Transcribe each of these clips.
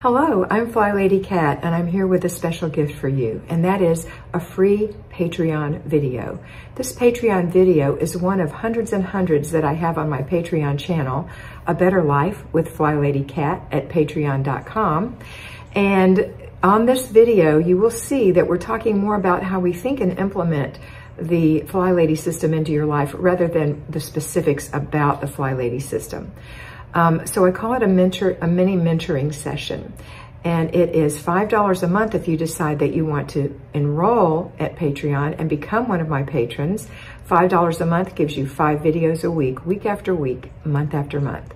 Hello, I'm FlyLady Kat, and I'm here with a special gift for you, and that is a free Patreon video. This Patreon video is one of hundreds and hundreds that I have on my Patreon channel, A Better Life with FlyLady Kat at patreon.com. And on this video, you will see that we're talking more about how we think and implement the FlyLady system into your life rather than the specifics about the FlyLady system. So I call it a mini mentoring session, and it is $5 a month if you decide that you want to enroll at Patreon and become one of my patrons. $5 a month gives you 5 videos a week, week after week, month after month.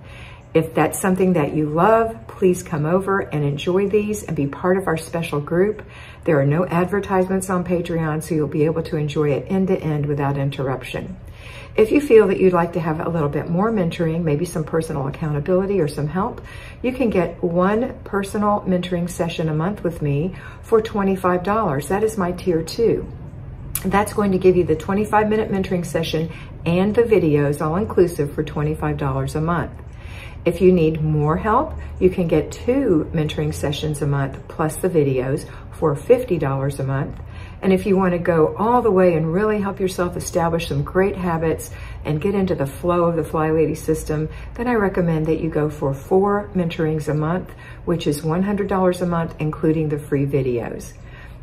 If that's something that you love, please come over and enjoy these and be part of our special group. There are no advertisements on Patreon, so you'll be able to enjoy it end to end without interruption. If you feel that you'd like to have a little bit more mentoring, maybe some personal accountability or some help, you can get one personal mentoring session a month with me for $25. That is my tier 2. That's going to give you the 25-minute mentoring session and the videos all inclusive for $25 a month. If you need more help, you can get 2 mentoring sessions a month plus the videos for $50 a month. And if you want to go all the way and really help yourself establish some great habits and get into the flow of the FlyLady system, then I recommend that you go for 4 mentorings a month, which is $100 a month, including the free videos.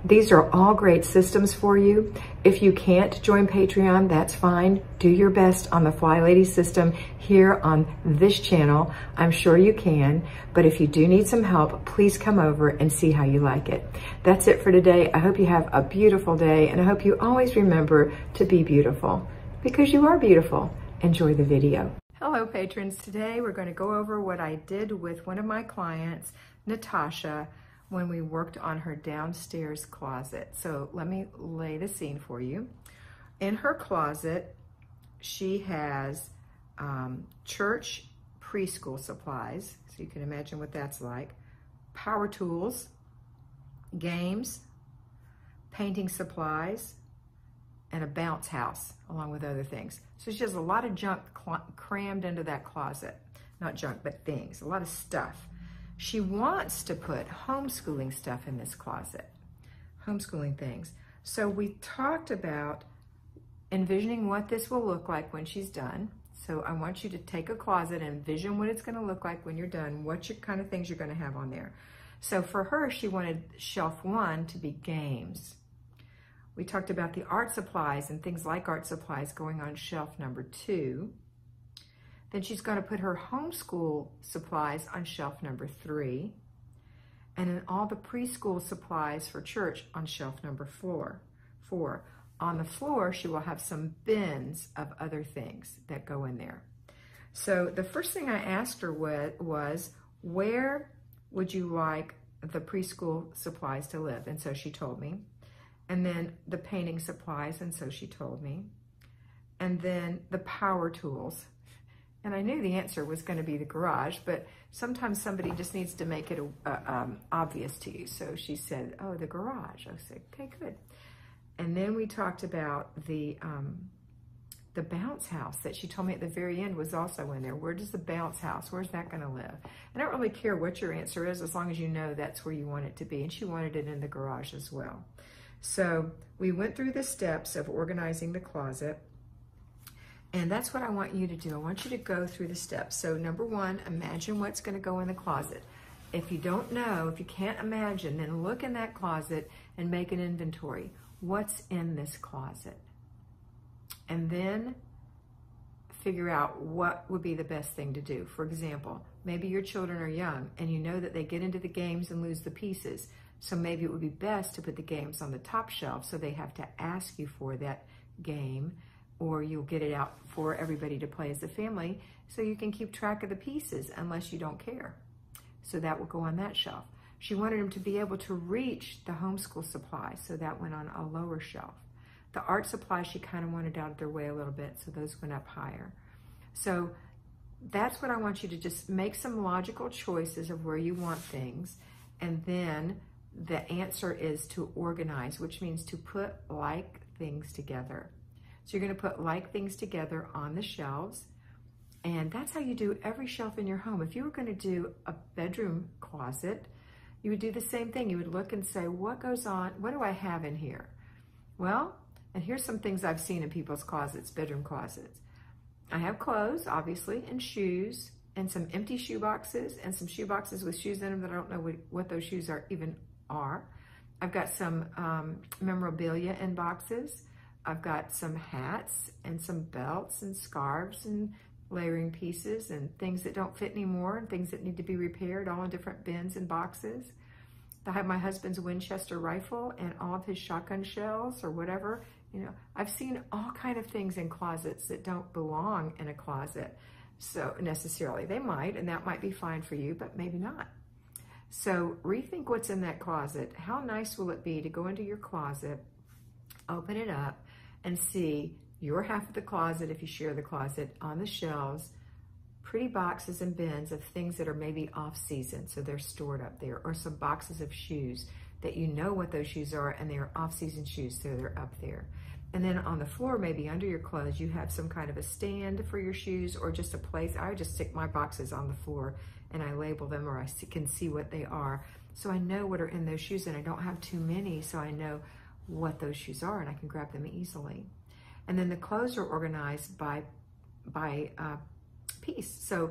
These are all great systems for you. If you can't join Patreon, that's fine. Do your best on the FlyLady system here on this channel. I'm sure you can, but if you do need some help, please come over and see how you like it. That's it for today. I hope you have a beautiful day, and I hope you always remember to be beautiful, because you are beautiful. Enjoy the video. Hello, patrons. Today we're going to go over what I did with one of my clients, Natasha, when we worked on her downstairs closet. So let me lay the scene for you. In her closet, she has church preschool supplies, so you can imagine what that's like, power tools, games, painting supplies, and a bounce house, along with other things. So she has a lot of junk crammed into that closet. Not junk, but things, a lot of stuff. She wants to put homeschooling stuff in this closet, homeschooling things. So we talked about envisioning what this will look like when she's done. So I want you to take a closet and envision what it's gonna look like when you're done, what kind of things you're gonna have on there. So for her, she wanted shelf 1 to be games. We talked about the art supplies and things like art supplies going on shelf number 2. Then she's going to put her homeschool supplies on shelf number 3, and then all the preschool supplies for church on shelf number 4. On the floor, she will have some bins of other things that go in there. So the first thing I asked her was, where would you like the preschool supplies to live? And so she told me. And then the painting supplies, and so she told me. And then the power tools. And I knew the answer was going to be the garage, but sometimes somebody just needs to make it obvious to you. So she said, oh, the garage. I said, okay, good. And then we talked about the bounce house that she told me at the very end was also in there. Where does the bounce house, where's that going to live? And I don't really care what your answer is as long as you know that's where you want it to be. And she wanted it in the garage as well. So we went through the steps of organizing the closet. And that's what I want you to do. I want you to go through the steps. So number 1, imagine what's going to go in the closet. If you don't know, if you can't imagine, then look in that closet and make an inventory. What's in this closet? And then figure out what would be the best thing to do. For example, maybe your children are young and you know that they get into the games and lose the pieces. So maybe it would be best to put the games on the top shelf so they have to ask you for that game, or you'll get it out for everybody to play as a family so you can keep track of the pieces unless you don't care. So that will go on that shelf. She wanted them to be able to reach the homeschool supplies, so that went on a lower shelf. The art supplies she kind of wanted out of their way a little bit, so those went up higher. So that's what I want you to just make some logical choices of where you want things, and then the answer is to organize, which means to put like things together. So you're going to put like things together on the shelves, and that's how you do every shelf in your home. If you were going to do a bedroom closet, you would do the same thing. You would look and say, what goes on? What do I have in here? Well, and here's some things I've seen in people's closets, bedroom closets. I have clothes, obviously, and shoes, and some empty shoe boxes, and some shoe boxes with shoes in them that I don't know what those shoes are even are. I've got some memorabilia in boxes. I've got some hats and some belts and scarves and layering pieces and things that don't fit anymore and things that need to be repaired, all in different bins and boxes. I have my husband's Winchester rifle and all of his shotgun shells or whatever. You know, I've seen all kind of things in closets that don't belong in a closet. So necessarily they might, and that might be fine for you, but maybe not. So rethink what's in that closet. How nice will it be to go into your closet, open it up, and see your half of the closet, if you share the closet, on the shelves, pretty boxes and bins of things that are maybe off season, so they're stored up there, or some boxes of shoes that you know what those shoes are, and they are off season shoes, so they're up there. And then on the floor, maybe under your clothes, you have some kind of a stand for your shoes or just a place. I just stick my boxes on the floor and I label them, or I can see what they are. So I know what are in those shoes, and I don't have too many, so I know what those shoes are and I can grab them easily. And then the clothes are organized by piece. So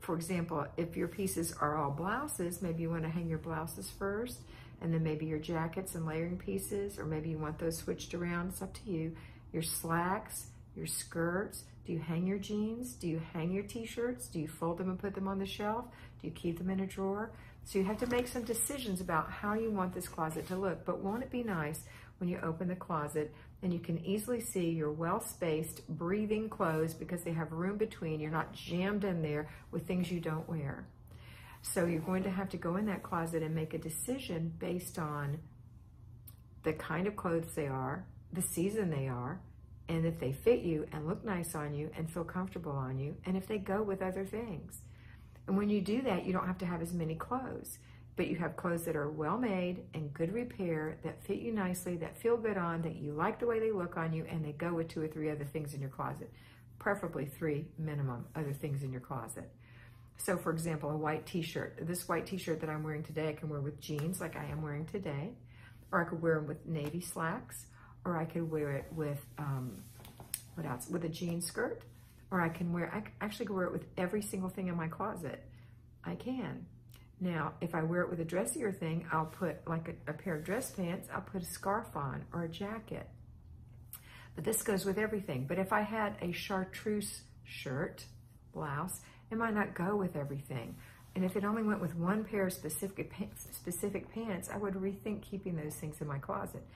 for example, if your pieces are all blouses, maybe you want to hang your blouses first, and then maybe your jackets and layering pieces, or maybe you want those switched around. It's up to you. Your slacks, your skirts. Do you hang your jeans? Do you hang your t-shirts? Do you fold them and put them on the shelf? Do you keep them in a drawer? So you have to make some decisions about how you want this closet to look. But won't it be nice when you open the closet and you can easily see your well-spaced, breathing clothes, because they have room between. You're not jammed in there with things you don't wear. So you're going to have to go in that closet and make a decision based on the kind of clothes they are, the season they are, and if they fit you and look nice on you and feel comfortable on you, and if they go with other things. And when you do that, you don't have to have as many clothes, but you have clothes that are well made and good repair, that fit you nicely, that feel good on, that you like the way they look on you, and they go with 2 or 3 other things in your closet, preferably 3 minimum other things in your closet. So for example, a white t-shirt. This white t-shirt that I'm wearing today, I can wear with jeans like I am wearing today, or I could wear them with navy slacks, or I could wear it with, what else? With a jean skirt, or I actually could wear it with every single thing in my closet. I can. Now, if I wear it with a dressier thing, I'll put like a pair of dress pants, I'll put a scarf on or a jacket. But this goes with everything. But if I had a chartreuse shirt, blouse, it might not go with everything. And if it only went with one pair of specific pants, I would rethink keeping those things in my closet.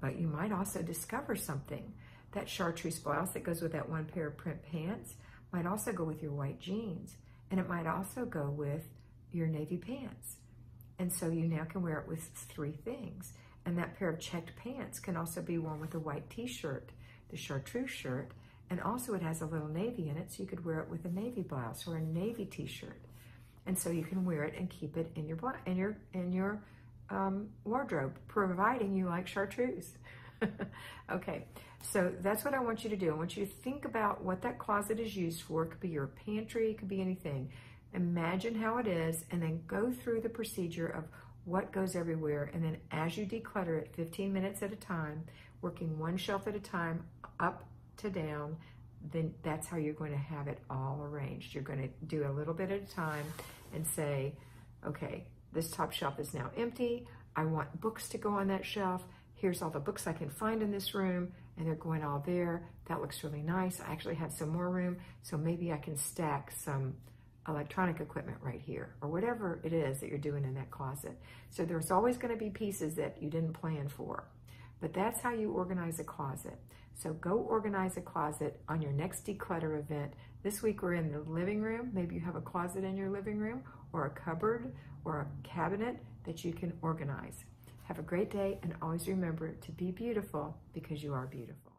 But you might also discover something. That chartreuse blouse that goes with that one pair of print pants might also go with your white jeans. And it might also go with your navy pants. And so you now can wear it with 3 things. And that pair of checked pants can also be worn with a white t-shirt, the chartreuse shirt, and also it has a little navy in it, so you could wear it with a navy blouse or a navy t-shirt. And so you can wear it and keep it in your wardrobe, providing you like chartreuse. Okay, so that's what I want you to do. I want you to think about what that closet is used for. It could be your pantry, it could be anything. Imagine how it is, and then go through the procedure of what goes everywhere. And then as you declutter it, 15 minutes at a time, working one shelf at a time, up to down, then that's how you're going to have it all arranged. You're going to do a little bit at a time and say, okay, this top shelf is now empty. I want books to go on that shelf. Here's all the books I can find in this room, and they're going all there. That looks really nice. I actually have some more room, so maybe I can stack some electronic equipment right here, or whatever it is that you're doing in that closet. So there's always going to be pieces that you didn't plan for. But that's how you organize a closet. So go organize a closet on your next declutter event. This week we're in the living room. Maybe you have a closet in your living room, or a cupboard, or a cabinet that you can organize. Have a great day, and always remember to be beautiful, because you are beautiful.